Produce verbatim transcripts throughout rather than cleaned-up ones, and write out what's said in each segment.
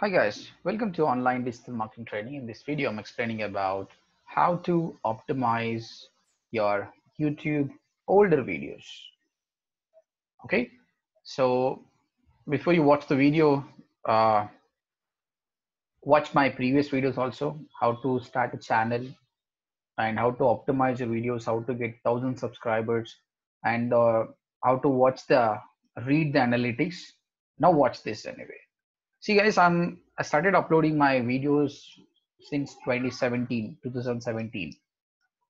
Hi guys, welcome to online digital marketing training. In this video, I'm explaining about how to optimize your YouTube older videos. Okay, so before you watch the video, uh, watch my previous videos also, how to start a channel and how to optimize your videos, how to get one thousand subscribers and uh, how to watch the, read the analytics. Now watch this anyway. See guys, I'm, I started uploading my videos since twenty seventeen.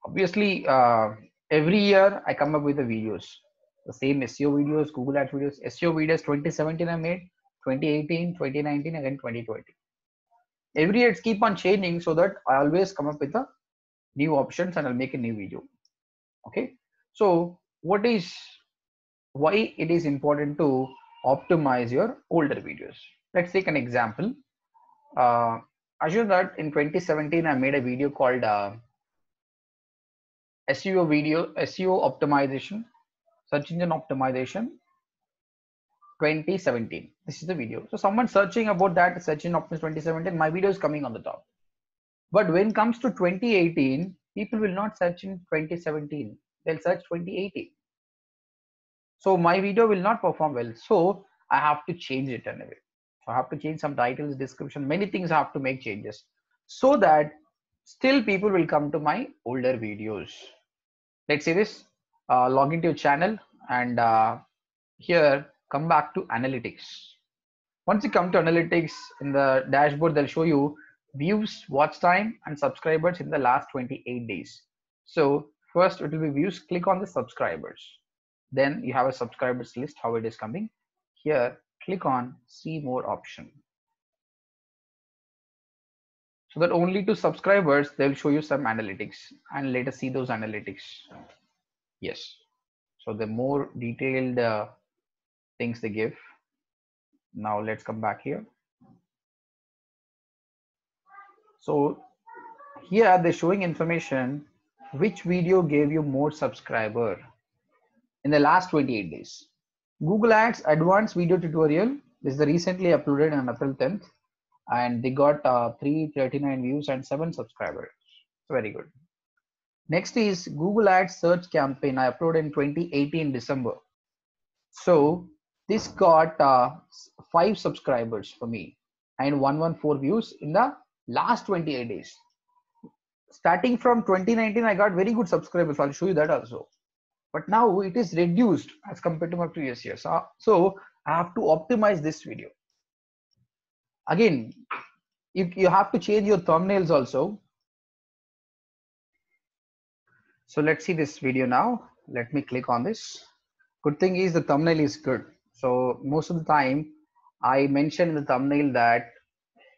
Obviously, uh, every year I come up with the videos. The same S E O videos, Google Ads videos, S E O videos twenty seventeen I made, twenty eighteen, twenty nineteen, and then twenty twenty. Every year it's keep on changing so that I always come up with the new options and I'll make a new video. Okay. So what is, why it is important to optimize your older videos? Let's take an example. Uh, assume that in twenty seventeen, I made a video called uh, S E O video, S E O optimization, search engine optimization twenty seventeen. This is the video. So someone searching about that search engine optimization twenty seventeen, my video is coming on the top. But when it comes to twenty eighteen, people will not search in twenty seventeen. They'll search twenty eighteen. So my video will not perform well. So I have to change it anyway. I have to change some titles, description, many things I have to make changes so that still people will come to my older videos. Let's say this, uh, log into your channel and uh, here come back to analytics. Once you come to analytics in the dashboard, they'll show you views, watch time and subscribers in the last twenty-eight days. So first it will be views, click on the subscribers. Then you have a subscribers list, how it is coming here. Click on see more option. So that only to subscribers, they'll show you some analytics and let us see those analytics. Yes. So the more detailed uh, things they give. Now let's come back here. So here they're showing information, which video gave you more subscriber in the last twenty-eight days. Google Ads advanced video tutorial. This is the recently uploaded on April tenth and they got uh, three thirty-nine views and seven subscribers. Very good. Next is Google Ads search campaign. I uploaded in twenty eighteen December. So this got uh, five subscribers for me and one hundred fourteen views in the last twenty-eight days. Starting from twenty nineteen, I got very good subscribers. I'll show you that also. But now it is reduced as compared to my previous years. So, so I have to optimize this video. Again, if you have to change your thumbnails also. So let's see this video now. Let me click on this. Good thing is the thumbnail is good. So most of the time I mentioned in the thumbnail that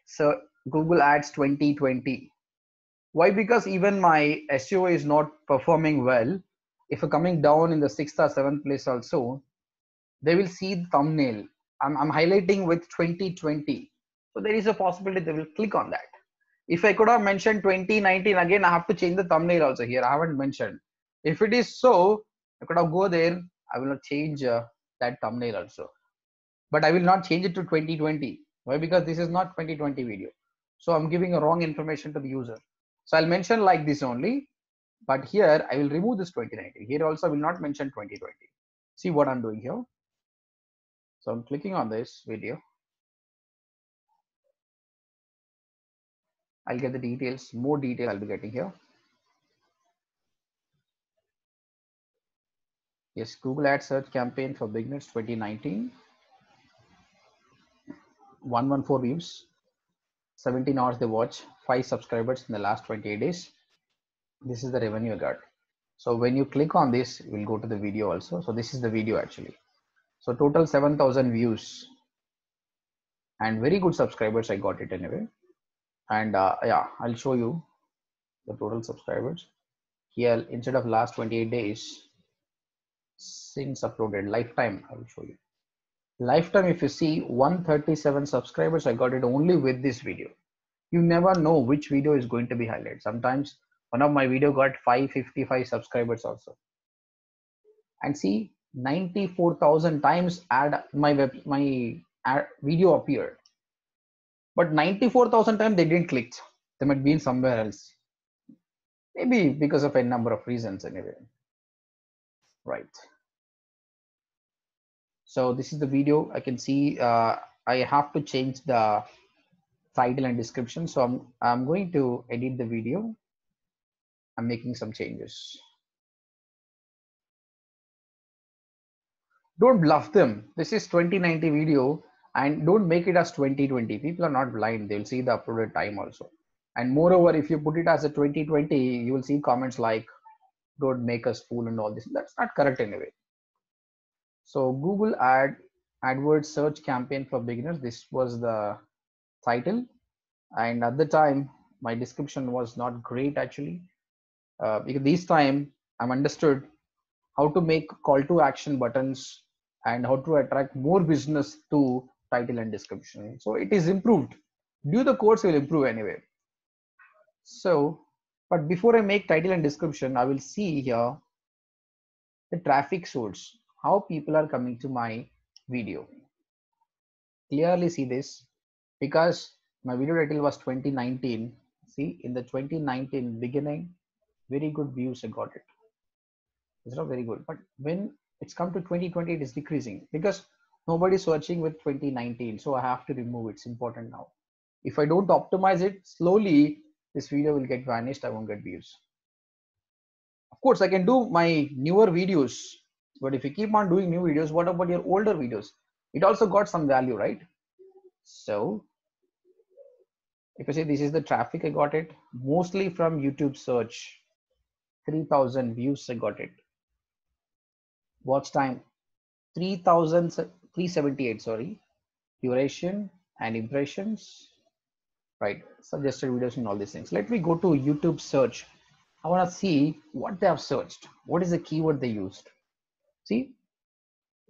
so Google Ads twenty twenty. Why? Because even my S E O is not performing well. If you're coming down in the sixth or seventh place also, they will see the thumbnail. I'm, I'm highlighting with twenty twenty. So there is a possibility they will click on that. If I could have mentioned twenty nineteen, again, I have to change the thumbnail also here. I haven't mentioned. If it is so, I could have go there. I will not change uh, that thumbnail also. But I will not change it to twenty twenty. Why? Because this is not twenty twenty video. So I'm giving a wrong information to the user. So I'll mention like this only. But here I will remove this twenty nineteen. Here also I will not mention twenty twenty. See what I'm doing here. So I'm clicking on this video. I'll get the details, more detail I'll be getting here. Yes, Google Ads search campaign for beginners twenty nineteen. one hundred fourteen views, seventeen hours they watch, five subscribers in the last twenty-eight days. This is the revenue I got. So when you click on this, we'll go to the video also. So this is the video actually. So total seven thousand views and very good subscribers. I got it anyway. And uh, yeah, I'll show you the total subscribers here instead of last twenty-eight days since uploaded lifetime. I will show you lifetime. If you see one hundred thirty-seven subscribers, I got it only with this video. You never know which video is going to be highlighted. Sometimes one of my video got five hundred fifty-five subscribers also. And see ninety-four thousand times ad my web, my ad video appeared. But ninety-four thousand times they didn't click. They might be in somewhere else. Maybe because of a number of reasons anyway. Right. So this is the video. I can see uh, I have to change the title and description. So I'm, I'm going to edit the video. I'm making some changes. Don't bluff them. This is twenty ninety video, and don't make it as twenty twenty. People are not blind. They'll see the uploaded time also. And moreover, if you put it as a twenty twenty, you will see comments like, don't make us fool and all this. That's not correct anyway. So Google ad AdWords search campaign for beginners. This was the title. And at the time, my description was not great actually. Uh, because this time I'm understood how to make call to action buttons and how to attract more business to title and description. So it is improved. Do the course, will improve anyway. So, but before I make title and description, I will see here the traffic source, how people are coming to my video. Clearly see this because my video title was twenty nineteen. See, in the twenty nineteen beginning, very good views I got it. It's not very good, but when it's come to twenty twenty, it is decreasing because nobody's searching with twenty nineteen. So I have to remove it. It's important now. If I don't optimize it slowly, this video will get vanished. I won't get views. Of course, I can do my newer videos, but if you keep on doing new videos, what about your older videos? It also got some value, right? So if I say this is the traffic, I got it mostly from YouTube search. three thousand views, I got it. Watch time, three thousand three hundred seventy-eight, sorry. Duration and impressions, right? Suggested videos and all these things. Let me go to YouTube search. I want to see what they have searched. What is the keyword they used? See,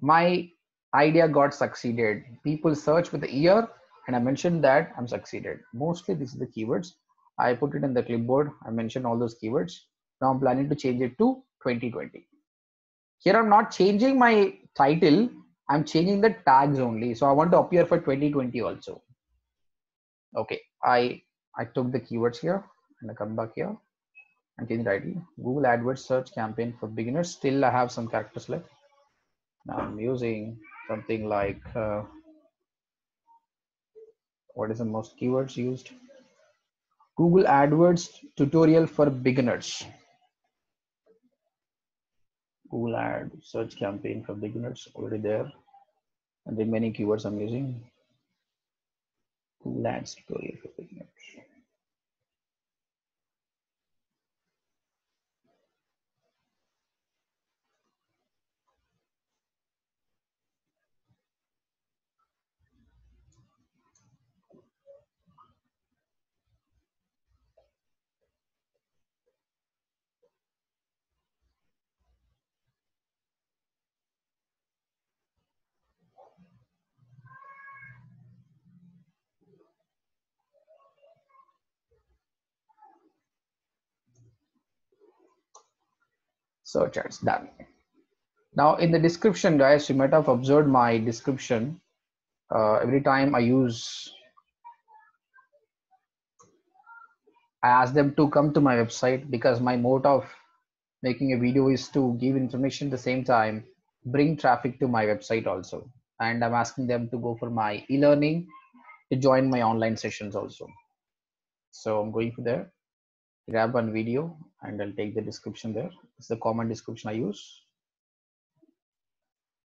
my idea got succeeded. People search with the year and I mentioned that I'm succeeded. Mostly this is the keywords. I put it in the clipboard. I mentioned all those keywords. Now I'm planning to change it to twenty twenty. Here I'm not changing my title. I'm changing the tags only. So I want to appear for twenty twenty also. Okay, I, I took the keywords here and I come back here and change the title. Google AdWords search campaign for beginners. Still I have some characters left. Now I'm using something like, uh, what is the most keywords used? Google AdWords tutorial for beginners. Google ad search campaign for beginners already there, and then many keywords I'm using. Google ads tutorial for beginners. Search ads done. Now in the description, guys, you might have observed my description. Uh, every time I use, I ask them to come to my website because my mode of making a video is to give information at the same time, bring traffic to my website also. And I'm asking them to go for my e-learning, to join my online sessions also. So I'm going for there. Grab one video and I'll take the description there. It's the common description I use.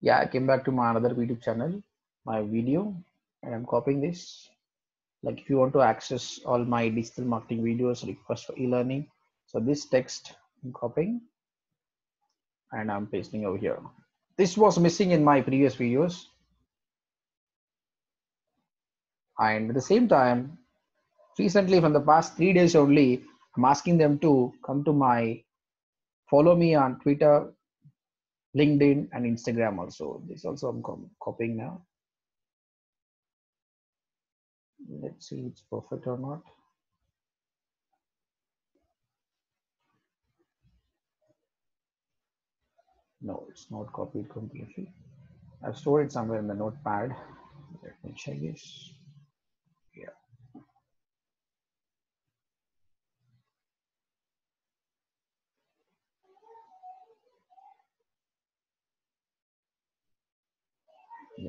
Yeah, I came back to my another YouTube channel, my video, and I'm copying this. Like if you want to access all my digital marketing videos, request for e-learning. So this text I'm copying and I'm pasting over here. This was missing in my previous videos. And at the same time, recently from the past three days only, I'm asking them to come to my, follow me on Twitter, LinkedIn, and Instagram also. This also I'm copying now. Let's see if it's perfect or not. No, it's not copied completely. I've stored it somewhere in the notepad. Let me check this. Yeah.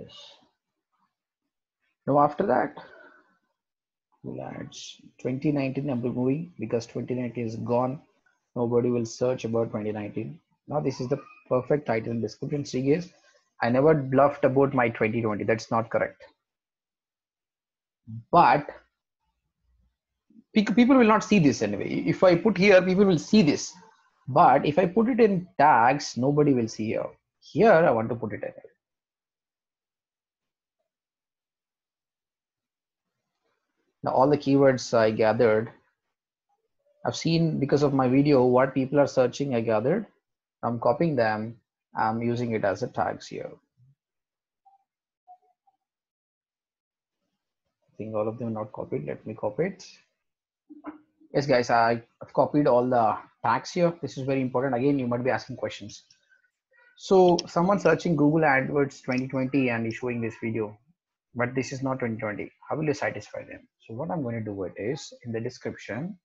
this. Now after that, we'll add twenty nineteen. I'm removing because twenty nineteen is gone. Nobody will search about twenty nineteen. Now this is the perfect title and description. See, is I never bluffed about my twenty twenty. That's not correct. But people will not see this anyway. If I put here, people will see this. But if I put it in tags, nobody will see here. Here, I want to put it in. Now, all the keywords I gathered, I've seen because of my video what people are searching, I gathered. I'm copying them. I'm using it as a tags here. I think all of them are not copied. Let me copy it. Yes, guys, I've copied all the tags here. This is very important. Again, you might be asking questions. So someone searching Google AdWords twenty twenty and is showing this video, but this is not twenty twenty. How will you satisfy them? So what I'm going to do it is in the description,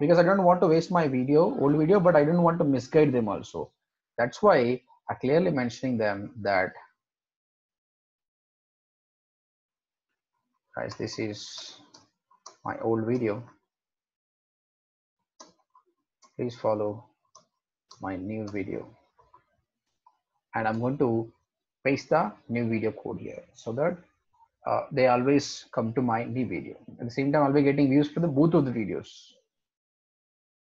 because I don't want to waste my video, old video, but I don't want to misguide them also. That's why I clearly mentioning them that, guys, this is my old video. Please follow my new video. And I'm going to paste the new video code here so that uh, they always come to my new video. At the same time, I'll be getting views for the both of the videos.